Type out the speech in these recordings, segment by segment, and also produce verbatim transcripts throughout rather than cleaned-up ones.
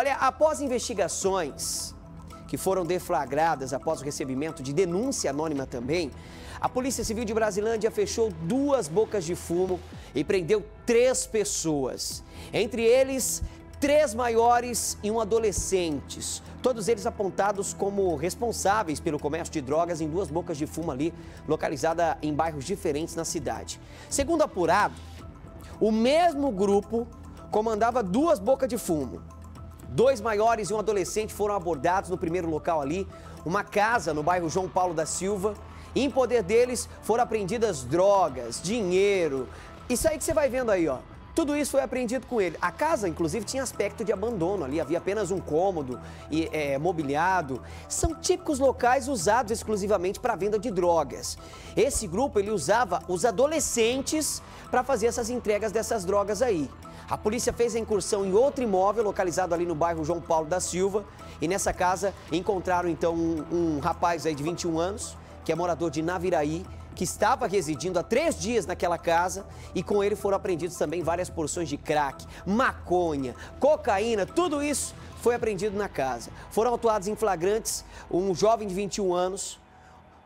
Olha, após investigações que foram deflagradas após o recebimento de denúncia anônima também, a Polícia Civil de Brasilândia fechou duas bocas de fumo e prendeu três pessoas. Entre eles, três maiores e um adolescentes. Todos eles apontados como responsáveis pelo comércio de drogas em duas bocas de fumo ali, localizada em bairros diferentes na cidade. Segundo apurado, o mesmo grupo comandava duas bocas de fumo. Dois maiores e um adolescente foram abordados no primeiro local ali, uma casa no bairro João Paulo da Silva. E em poder deles foram apreendidas drogas, dinheiro. Isso aí que você vai vendo aí, ó. Tudo isso foi apreendido com ele. A casa, inclusive, tinha aspecto de abandono ali, havia apenas um cômodo e, é, mobiliado. São típicos locais usados exclusivamente para a venda de drogas. Esse grupo, ele usava os adolescentes para fazer essas entregas dessas drogas aí. A polícia fez a incursão em outro imóvel localizado ali no bairro João Paulo da Silva. E nessa casa encontraram, então, um, um rapaz aí de vinte e um anos, que é morador de Naviraí, que estava residindo há três dias naquela casa, e com ele foram apreendidos também várias porções de crack, maconha, cocaína, tudo isso foi apreendido na casa. Foram autuados em flagrantes um jovem de vinte e um anos,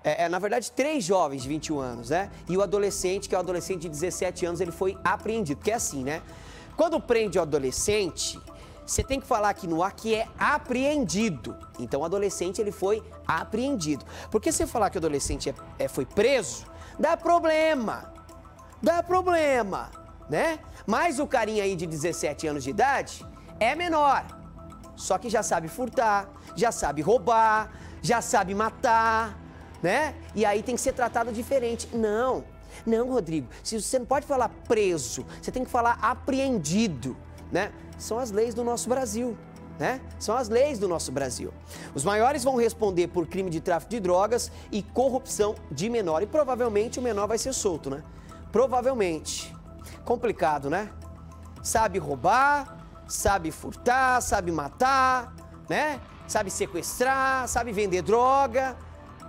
é, é, na verdade três jovens de vinte e um anos, né? E o adolescente, que é um adolescente de dezessete anos, ele foi apreendido, que é assim, né? Quando prende o adolescente, você tem que falar aqui no ar que é apreendido. Então, o adolescente, ele foi apreendido. Porque se falar que o adolescente é, é, foi preso, dá problema. Dá problema, né? Mas o carinha aí de dezessete anos de idade é menor. Só que já sabe furtar, já sabe roubar, já sabe matar, né? E aí tem que ser tratado diferente. Não, não, Rodrigo. Você não pode falar preso, você tem que falar apreendido. Né? São as leis do nosso Brasil, né? São as leis do nosso Brasil. Os maiores vão responder por crime de tráfico de drogas e corrupção de menor. E provavelmente o menor vai ser solto, né? Provavelmente. Complicado, né? Sabe roubar, sabe furtar, sabe matar, né? Sabe sequestrar, sabe vender droga.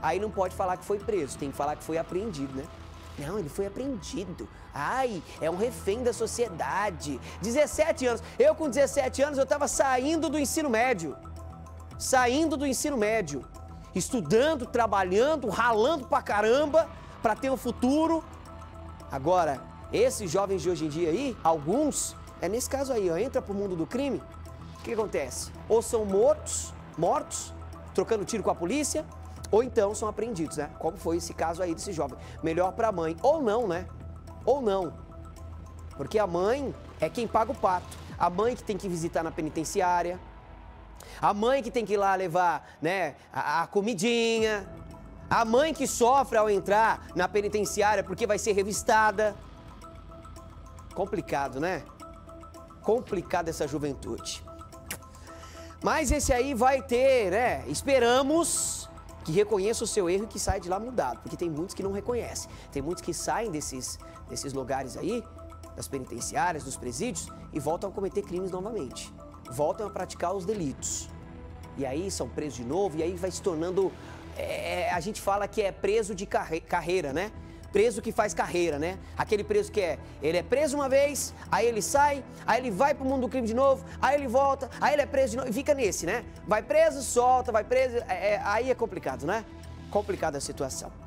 Aí não pode falar que foi preso, tem que falar que foi apreendido, né? Não, ele foi apreendido. Ai, é um refém da sociedade. dezessete anos. Eu, com dezessete anos, eu estava saindo do ensino médio. Saindo do ensino médio. Estudando, trabalhando, ralando pra caramba, pra ter um futuro. Agora, esses jovens de hoje em dia aí, alguns, é nesse caso aí, ó, entra pro mundo do crime, o que acontece? Ou são mortos, mortos, trocando tiro com a polícia, ou então são apreendidos, né? Como foi esse caso aí desse jovem. Melhor para a mãe. Ou não, né? Ou não. Porque a mãe é quem paga o pato. A mãe que tem que visitar na penitenciária. A mãe que tem que ir lá levar, né, a, a comidinha. A mãe que sofre ao entrar na penitenciária porque vai ser revistada. Complicado, né? Complicado essa juventude. Mas esse aí vai ter, né? Esperamos que reconheça o seu erro e que saia de lá mudado, porque tem muitos que não reconhecem. Tem muitos que saem desses, desses lugares aí, das penitenciárias, dos presídios, e voltam a cometer crimes novamente. Voltam a praticar os delitos. E aí são presos de novo, e aí vai se tornando... É, a gente fala que é preso de carre, carreira, né? Preso que faz carreira, né? Aquele preso que é... Ele é preso uma vez, aí ele sai, aí ele vai pro mundo do crime de novo, aí ele volta, aí ele é preso de novo e fica nesse, né? Vai preso, solta, vai preso... É, é, aí é complicado, né? Complicada a situação.